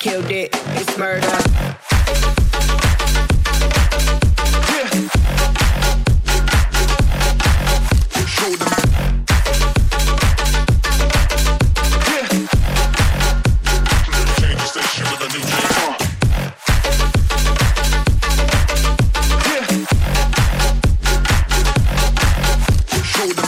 Killed it, it's murder. Yeah. Show them. Yeah. Change the station with a new Yeah. Show them.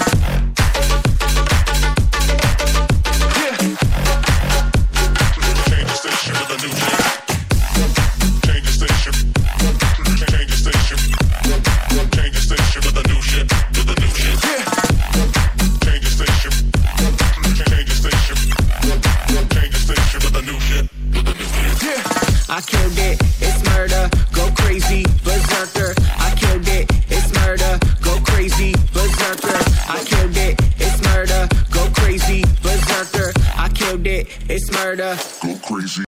I killed it, it's murder, go crazy, berserker. I killed it, it's murder, go crazy, berserker. I killed it, it's murder, go crazy, berserker. I killed it, it's murder, go crazy.